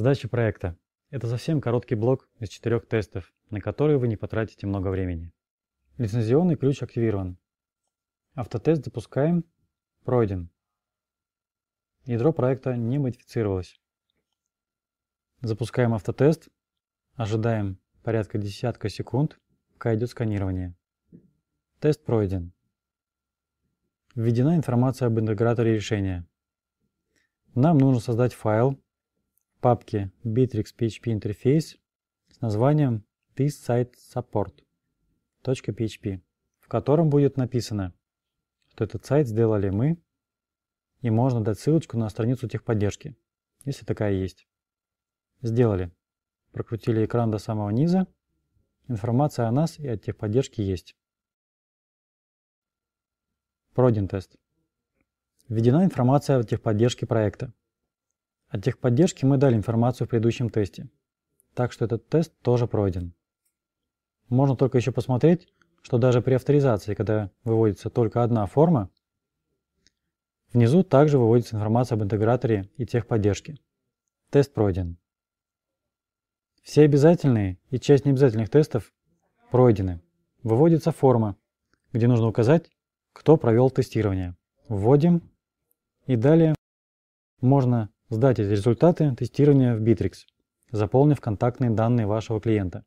Сдача проекта – это совсем короткий блок из 4 тестов, на которые вы не потратите много времени. Лицензионный ключ активирован. Автотест запускаем. Пройден. Ядро проекта не модифицировалось. Запускаем автотест. Ожидаем порядка десятка секунд, пока идет сканирование. Тест пройден. Введена информация об интеграторе решения. Нам нужно создать файл в папке Bitrix PHP интерфейс с названием thisSiteSupport.php, в котором будет написано, что этот сайт сделали мы, и можно дать ссылочку на страницу техподдержки, если такая есть. Сделали. Прокрутили экран до самого низа. Информация о нас и о техподдержке есть. Пройден тест. Введена информация о техподдержке проекта. О техподдержке мы дали информацию в предыдущем тесте, так что этот тест тоже пройден. Можно только еще посмотреть, что даже при авторизации, когда выводится только одна форма, внизу также выводится информация об интеграторе и техподдержке. Тест пройден. Все обязательные и часть необязательных тестов пройдены. Выводится форма, где нужно указать, кто провел тестирование. Вводим. И далее можно сдать эти результаты тестирования в Bitrix, заполнив контактные данные вашего клиента,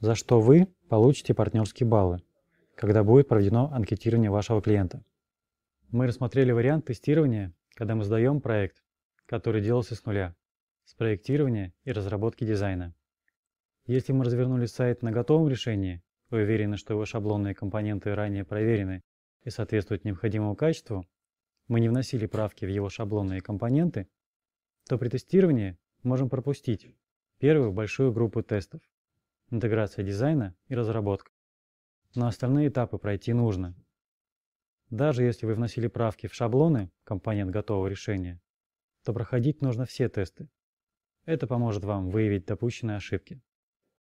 за что вы получите партнерские баллы, когда будет проведено анкетирование вашего клиента. Мы рассмотрели вариант тестирования, когда мы сдаем проект, который делался с нуля, с проектирования и разработки дизайна. Если мы развернули сайт на готовом решении, вы уверены, что его шаблонные компоненты ранее проверены и соответствуют необходимому качеству, мы не вносили правки в его шаблонные компоненты, то при тестировании можем пропустить первую большую группу тестов – интеграция дизайна и разработка. Но остальные этапы пройти нужно. Даже если вы вносили правки в шаблоны, компонент готового решения, то проходить нужно все тесты. Это поможет вам выявить допущенные ошибки.